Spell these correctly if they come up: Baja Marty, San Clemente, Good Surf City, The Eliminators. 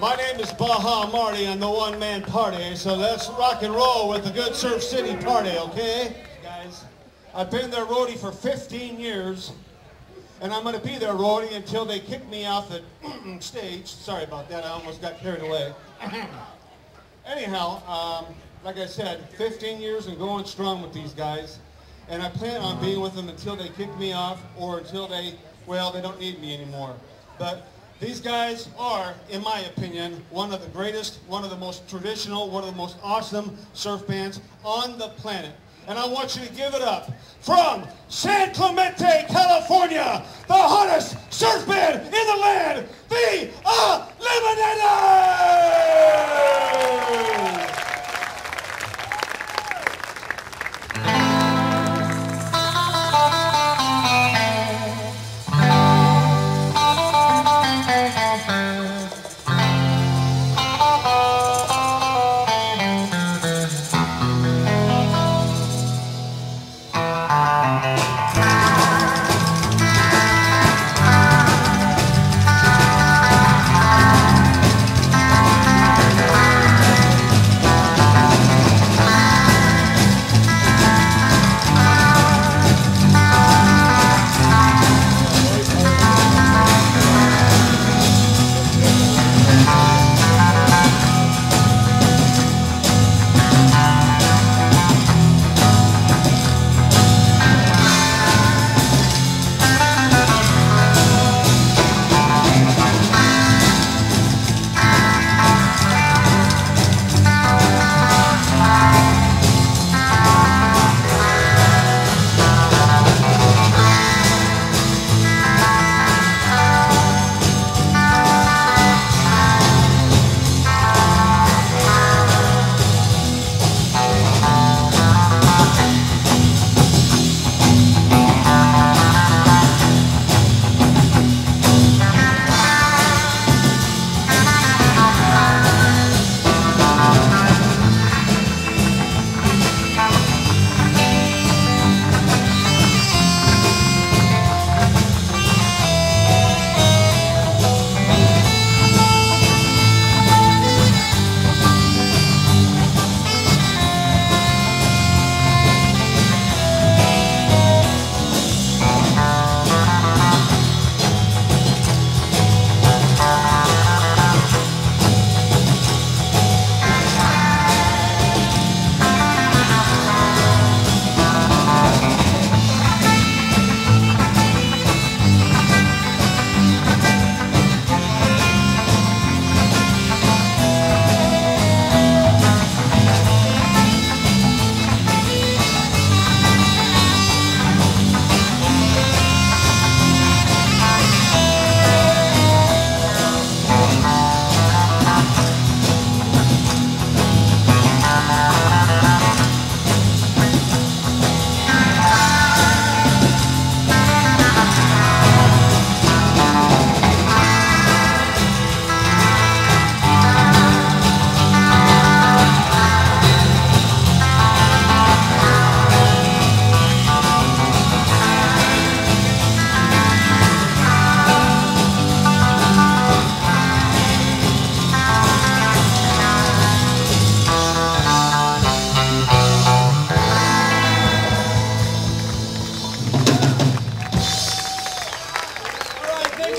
My name is Baja Marty. I'm the one-man party, so let's rock and roll with the Good Surf City party, okay? Guys, I've been their roadie for 15 years, and I'm going to be their roadie until they kick me off the stage. Sorry about that. I almost got carried away. Anyhow, like I said, 15 years and going strong with these guys, and I plan on being with them until they kick me off or until they, well, they don't need me anymore. But these guys are, in my opinion, one of the greatest, one of the most traditional, one of the most awesome surf bands on the planet. And I want you to give it up from San Clemente, California, the hottest surf band in the land, the Eliminators! Thank